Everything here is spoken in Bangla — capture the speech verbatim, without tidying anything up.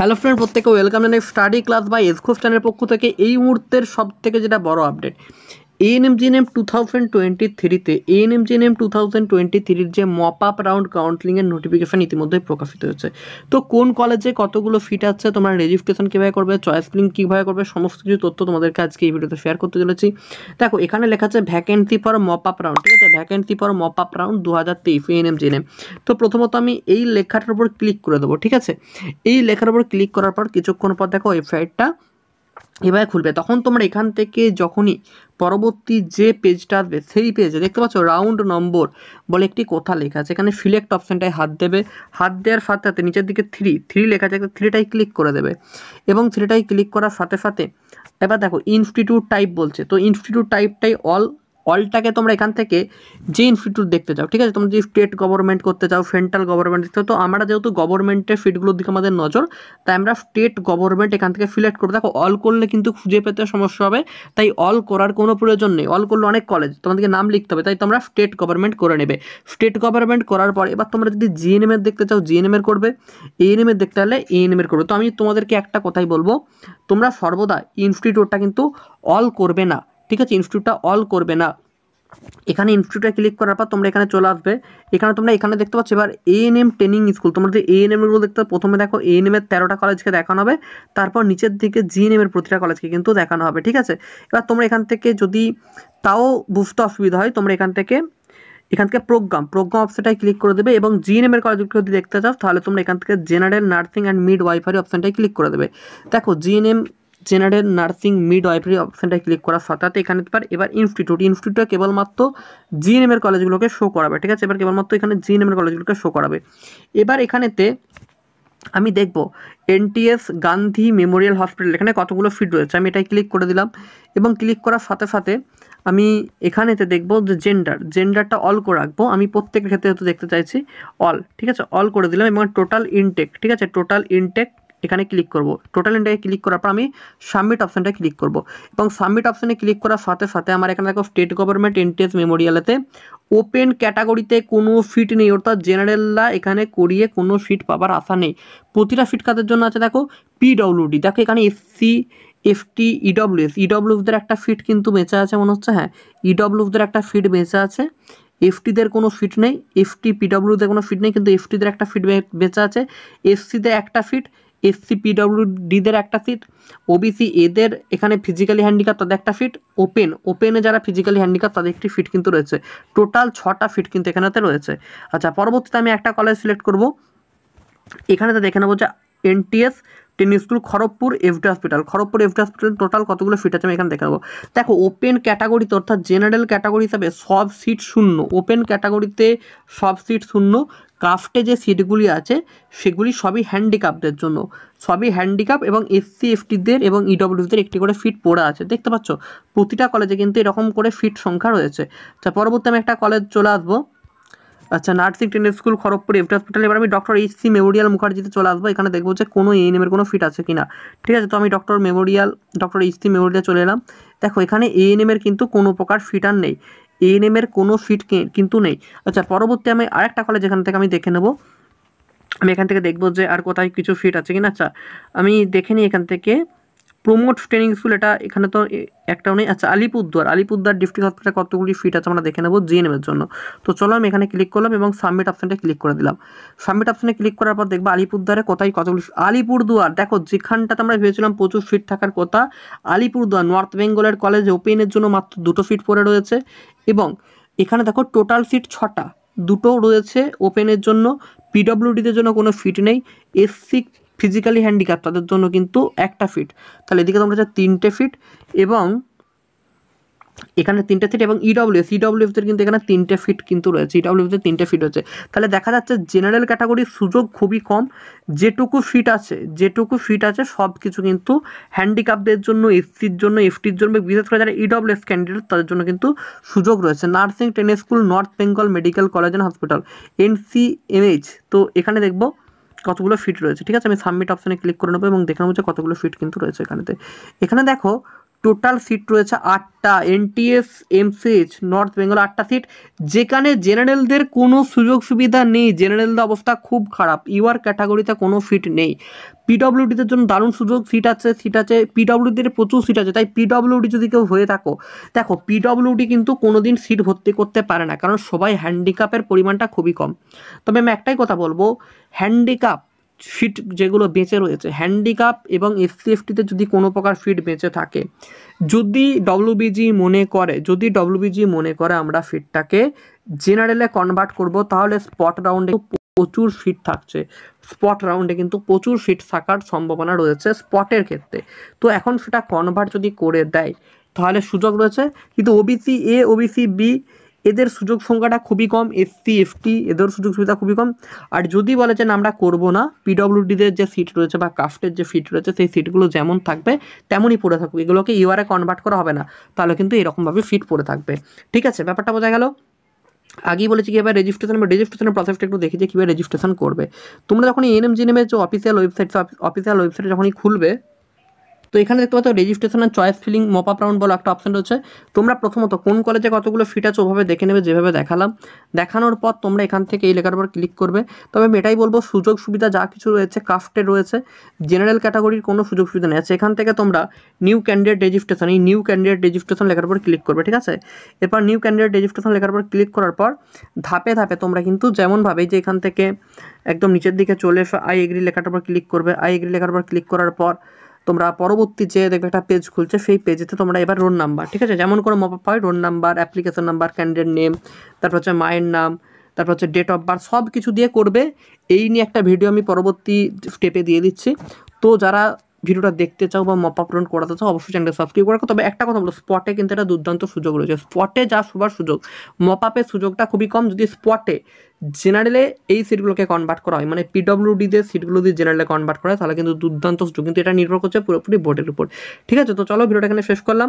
হ্যালো ফ্রেন্ড প্রত্যেককে ওয়েলকাম জানাই স্টাডি ক্লাস বাই এস কোচিংয়ের পক্ষ থেকে। এই মুহূর্তের সবথেকে যেটা বড় update, ANM GNM two thousand twenty three তে ANM GNM two thousand twenty three এর যে মপ আপ রাউন্ড কাউন্সেলিং এর নোটিফিকেশন ইতিমধ্যে প্রকাশিত হয়েছে। তো কোন কলেজে কতগুলো ফিট আছে, তোমরা রেজিস্ট্রেশন কিভাবে করবে, চয়েস লিং কিভাবে করবে, সমস্ত কিছু তথ্য তোমাদেরকে আজকে এই ভিডিওতে শেয়ার করতে চলেছি। দেখো এখানে লেখা আছে vacancy for mop up round, ঠিক আছে, vacancy for mop up round two thousand তেইশ এএনএম জিএনএম। তো প্রথমত আমি এই লেখাটার উপর ক্লিক করে দেবো, ঠিক আছে। এই লেখার উপর ক্লিক করার পর কিছুক্ষণ পর দেখো ওয়েবসাইটটা এবারে খুলবে। তখন তোমরা এখান থেকে যখনই পরবর্তী যে পেজটা আসবে সেই পেজে দেখতে পাচ্ছ রাউন্ড নম্বর বলে একটি কথা লেখা আছে। এখানে সিলেক্ট অপশানটায় হাত দেবে, হাত দেওয়ার সাথে সাথে নিচের দিকে থ্রি থ্রি লেখা আছে, থ্রিটাই ক্লিক করে দেবে। এবং থ্রিটাই ক্লিক করার সাথে সাথে এবার দেখো ইনস্টিটিউট টাইপ বলছে। তো ইনস্টিটিউট টাইপটাই অল অলটাকে তোমরা এখান থেকে যে ইনস্টিটিউট দেখতে চাও, ঠিক আছে, তোমরা যদি স্টেট গভর্নমেন্ট করতে চাও, সেন্ট্রাল গভর্নমেন্ট দেখতে চাও। তো আমরা যেহেতু গভর্নমেন্টের ফিটগুলোর দিকে আমাদের নজর, তাই আমরা স্টেট গভর্নমেন্ট এখান থেকে সিলেক্ট করবো। দেখো অল করলে কিন্তু খুঁজে পেতে সমস্যা হবে, তাই অল করার কোনো প্রয়োজন নেই। অল করলে অনেক কলেজ, তোমাদেরকে নাম লিখতে হবে, তাই তোমরা স্টেট গভর্নমেন্ট করে নেবে। স্টেট গভর্নমেন্ট করার পর এবার তোমরা যদি জিএনএম এর দেখতে চাও জিএনএম এর করবে, এএনএম এর দেখতে হলে এএনএম এর করবে। তো আমি তোমাদেরকে একটা কথাই বলবো, তোমরা সর্বদা ইনস্টিটিউটটা কিন্তু অল করবে না, ঠিক আছে, ইনস্টিটিউটটা অল করবে না। এখানে ইনস্টিটিউটে ক্লিক করার পর তোমরা এখানে চলে আসবে। এখানে তোমরা এখানে দেখতে পাচ্ছ এবার এএনএম ট্রেনিং স্কুল, তোমরা যে এএনএমগুলো দেখতে পাচ্ছ, প্রথমে দেখো এএনএম এর তেরোটা কলেজকে দেখানো হবে, তারপর নিচের দিকে জিএনএম এর প্রতিটা কলেজকে কিন্তু দেখানো হবে, ঠিক আছে। এবার তোমরা এখান থেকে যদি তাও বুঝতে অসুবিধা হয়, তোমরা এখান থেকে এখান থেকে প্রোগ্রাম প্রোগ্রাম অপশানটাই ক্লিক করে দেবে। এবং জিএনএম এর কলেজগুলো যদি দেখতে চাও তাহলে তোমরা এখান থেকে general nursing and midwifery অপশানটাই ক্লিক করে দেবে। দেখো GNM general nursing midwifery অপশানটায় ক্লিক করার সাথে সাথে এখানে এবার ইনস্টিটিউট ইনস্টিটিউটে কেবলমাত্র জিএনএম এর কলেজগুলোকে শো করাবে, ঠিক আছে, এবার কেবলমাত্র এখানে জিএনএম এর কলেজগুলোকে শো করাবে। এবার এখানেতে আমি দেখব এনটিএস গান্ধী মেমোরিয়াল হসপিটাল, এখানে কতগুলো ফিট রয়েছে, আমি এটাই ক্লিক করে দিলাম। এবং ক্লিক করার সাথে সাথে আমি এখানেতে দেখব যে জেন্ডার জেন্ডারটা অল করে রাখবো, আমি প্রত্যেকের ক্ষেত্রে হয়তো দেখতে চাইছি অল, ঠিক আছে, অল করে দিলাম। এবং টোটাল ইনটেক, ঠিক আছে, টোটাল ইনটেক এখানে ক্লিক করব। টোটাল ইনটেকে ক্লিক করার পর আমি সাবমিট অপশানটা ক্লিক করব। এবং সাবমিট অপশানে ক্লিক করার সাথে সাথে আমার এখানে দেখো স্টেট গভর্নমেন্ট এনটিএস মেমোরিয়ালেতে ওপেন ক্যাটাগরিতে কোনো ফিট নেই, অর্থাৎ জেনারেলরা এখানে করিয়ে কোনো ফিট পাওয়ার আশা নেই। প্রতিটা ফিট কাদের জন্য আছে দেখো পিডব্লিউডি, দেখো এখানে এসসি এফটি ইডব্লিউএস ইডব্লিউএসদের একটা ফিট কিন্তু বেঁচে আছে মনে হচ্ছে, হ্যাঁ ইডব্লিউএসদের একটা ফিট বেঁচে আছে, এফটিদের কোনো ফিট নেই, এফটি পিডব্লিউদের কোনো ফিট নেই, কিন্তু এফটিদের একটা ফিট বেঁচে আছে, এসসিদের একটা ফিট, এসসি পিডব্লিউডিদের একটা ফিট, ওবিসি এদের এখানে ফিজিক্যালি হ্যান্ডিক্যাপ তাদের একটা ফিট, ওপেন ওপেনে যারা ফিজিক্যালি হ্যান্ডিক্যাপ তাদের একটি ফিট কিন্তু রয়েছে। টোটাল ছটা ফিট কিন্তু এখানেতে রয়েছে। আচ্ছা পরবর্তীতে আমি একটা কলেজ সিলেক্ট করব, এখানেতে দেখে নেবো যে NTS ten school Kharagpur FD hospital, Kharagpur FD hospital total কতগুলো সিট আছে আমি এখানে দেখে নেবো। দেখো ওপেন ক্যাটাগরিতে অর্থাৎ জেনারেল ক্যাটাগরি হিসাবে সব সিট শূন্য, ওপেন ক্যাটাগরিতে সব সিট শূন্য, কাফটে যে সিটগুলি আছে সেগুলি সবই হ্যান্ডিক্যাপদের জন্য, সবই হ্যান্ডিক্যাপ এবং এসসি এফটিদের এবং ইডব্লিউদের একটি করে ফিট পড়ে আছে। দেখতে পাচ্ছ প্রতিটা কলেজে কিন্তু এরকম করে ফিট সংখ্যা রয়েছে। আচ্ছা পরবর্তী আমি একটা কলেজ চলে আসবো, আচ্ছা nursing training school Kharagpur FT hospital. এবার আমি ডক্টর এইচ সি মেমোরিয়াল মুখার্জিতে চলে আসবো, এখানে দেখবো যে কোনো এএনএম এর কোনো ফিট আছে কিনা, ঠিক আছে। তো আমি doctor memorial doctor H C memorial চলে এলাম। দেখো এখানে এএনএম এর কিন্তু কোনো প্রকার ফিট আর নেই, এএনএম এর কোনো ফিট কিন্তু নেই। আচ্ছা পরবর্তী আমি আরেকটা কলেজ এখান থেকে আমি দেখে নেব, আমি এখান থেকে দেখবো যে আর কোথায় কিছু ফিট আছে কিনা। আচ্ছা আমি দেখে নিই এখান থেকে প্রমোট ট্রেনিং স্কুল, এটা এখানে তো একটাও নেই। আচ্ছা আলিপুরদুয়ার আলিপুরদুয়ার ডিস্ট্রিক্ট হসপিটালে কতগুলি ফিট আছে আমরা দেখে নেবো জিএনএম এর জন্য। তো চলো আমি এখানে ক্লিক করলাম এবং সাবমিট অপশানটা ক্লিক করে দিলাম। সাবমিট অপশানে ক্লিক করার পর দেখবো আলিপুরদুয়ারে কোথায় কতগুলি, আলিপুরদুয়ার দেখো যেখানটাতে আমরা ভেবেছিলাম প্রচুর ফিট থাকার কথা, আলিপুরদুয়ার নর্থ বেঙ্গলের কলেজ ওপেনের জন্য মাত্র দুটো ফিট পড়ে রয়েছে। এবং এখানে দেখো টোটাল সিট ছটা, দুটো রয়েছে ওপেনের জন্য, পিডব্লিউডিদের জন্য কোনো ফিট নেই, এসসি ফিজিক্যালি হ্যান্ডিক্যাপ তাদের জন্য কিন্তু একটা ফিট, তাহলে এদিকে তোমরা হচ্ছে তিনটে ফিট এবং এখানে তিনটে ফিট, এবং ইডব্লিউএস ইডব্লিউএসদের কিন্তু এখানে তিনটে ফিট কিন্তু রয়েছে, ইডব্লিউএসদের তিনটে ফিট হচ্ছে। তাহলে দেখা যাচ্ছে জেনারেল ক্যাটাগরির সুযোগ খুবই কম, যেটুকু ফিট আছে যেটুকু ফিট আছে সব কিছু কিন্তু হ্যান্ডিক্যাপদের জন্য, এসসির জন্য, এফটির জন্য, বিশেষ করে যারা ইডব্লিউএস ক্যান্ডিডেট তাদের জন্য কিন্তু সুযোগ রয়েছে। Nursing training school north Bengal medical college and hospital NCMH, তো এখানে দেখবো কতগুলো ফিট রয়েছে, ঠিক আছে। আমি সাবমিট অপশানে ক্লিক করে নেবো এবং দেখে নেবো যে কতগুলো ফিট কিন্তু রয়েছে এখানেতে। এখানে দেখো টোটাল সিট রয়েছে আটটা, এনটিএস এমসিএচ নর্থ বেঙ্গল আটটা সিট, যেখানে জেনারেলদের কোনো সুযোগ সুবিধা নেই, জেনারেলদের অবস্থা খুব খারাপ, ইউআর ক্যাটাগরিতে কোনো সিট নেই। পিডব্লিউডিদের জন্য দারুণ সুযোগ, সিট আছে সিট আছে পিডব্লিউডির প্রচুর সিট আছে। তাই পিডব্লিউডি যদি কেউ হয়ে থাকো, দেখো পিডব্লিউডি কিন্তু কোনোদিন সিট ভর্তি করতে পারে না, কারণ সবাই হ্যান্ডিক্যাপের পরিমাণটা খুবই কম। তবে আমি একটাই কথা বলবো, হ্যান্ডিক্যাপ ফিট যেগুলো বেঁচে রয়েছে, হ্যান্ডিক্যাপ এবং এসসি এফটিতে যদি কোনো প্রকার ফিট বেঁচে থাকে, যদি ডব্লিউবিজি মনে করে যদি ডব্লিউবিজি মনে করে আমরা ফিটটাকে জেনারেলে কনভার্ট করব, তাহলে স্পট রাউন্ডে প্রচুর ফিট থাকছে, স্পট রাউন্ডে কিন্তু প্রচুর ফিট থাকার সম্ভাবনা রয়েছে স্পটের ক্ষেত্রে। তো এখন সেটা কনভার্ট যদি করে দেয় তাহলে সুযোগ রয়েছে, কিন্তু ওবিসি এ ওবিসি বি এদের সুযোগ সংখ্যাটা খুবই কম, এসসি এফটি এদের সুযোগ সুবিধা খুবই কম। আর যদি বলে যে না আমরা করবো না, পিডব্লিউডিদের যে সিট রয়েছে বা কাস্টের যে সিট রয়েছে সেই সিটগুলো যেমন থাকবে তেমনই পড়ে থাকবে, এগুলোকে ইউআরে কনভার্ট করা হবে না, তাহলে কিন্তু এরকমভাবে ফিট পড়ে থাকবে। ঠিক আছে, ব্যাপারটা বোঝা গেল। আগেই বলেছি কীভাবে রেজিস্ট্রেশন বা রেজিস্ট্রেশনের প্রসেসটা একটু দেখি যে কীভাবে রেজিস্ট্রেশন করবে। তোমরা যখন এএনএম জিএনএমের যে অফিসিয়াল ওয়েবসাইট অফিসিয়াল ওয়েবসাইট যখনই খুলবে, তো এখানে দেখতে পাচ্ছ রেজিস্ট্রেশন আর choice filling mop up round বলে একটা অপশন রয়েছে। তোমরা প্রথমত কোন কলেজে কতগুলো ফিট আছে ওভাবে দেখে নেবে, যেভাবে দেখালাম। দেখানোর পর তোমরা এখান থেকে এই লেখার উপর ক্লিক করবে। তবে আমি এটাই বলবো, সুযোগ সুবিধা যা কিছু রয়েছে কাফটে রয়েছে, জেনারেল ক্যাটাগরির কোনো সুযোগ সুবিধা নেই আছে। এখান থেকে তোমরা নিউ ক্যান্ডিডেট রেজিস্ট্রেশন, এই নিউ ক্যান্ডিডেট রেজিস্ট্রেশন লেখার উপর ক্লিক করবে। ঠিক আছে, এরপর নিউ ক্যান্ডিডেট রেজিস্ট্রেশন লেখার উপর ক্লিক করার পর ধাপে ধাপে তোমরা কিন্তু যেমনভাবে যে এখান থেকে একদম নিচের দিকে চলে এসো, আই এগ্রি লেখাটার উপর ক্লিক করবে। আই এগ্রি লেখার উপর ক্লিক করার পর তোমরা পরবর্তী যে দেখবে একটা পেজ খুলছে, সেই পেজেতে তোমরা এবার রোল নাম্বার, ঠিক আছে, যেমন কোনো মপ আপ হয় roll number, application number, candidate name, তারপর হচ্ছে মায়ের নাম, তারপর হচ্ছে ডেট অফ বার্থ, সব কিছু দিয়ে করবে। এই নিয়ে একটা ভিডিও আমি পরবর্তী স্টেপে দিয়ে দিচ্ছি। তো যারা ভিডিওটা দেখতে চাও বা মপ আপ রাউন্ড করাতে চাও অবশ্যই চ্যানেলটা সাবস্ক্রাইব করো। তবে একটা কথা বলো, স্পটে কিন্তু একটা দুর্দান্ত সুযোগ রয়েছে, স্পটে যা সবার সুযোগ, মপ আপের সুযোগটা খুবই কম। যদি স্পটে জেনারেলে এই সিটগুলোকে কনভার্ট করা হয়, মানে পিডব্লিউডিদের সিটগুলো যদি জেনারেলে কনভার্ট করা হয়, তাহলে কিন্তু দুর্দান্ত সুযোগ, কিন্তু এটা নির্ভর করছে পুরোপুরি বোর্ডের উপর। ঠিক আছে, তো চলো ভিডিওটা এখানে শেষ করলাম।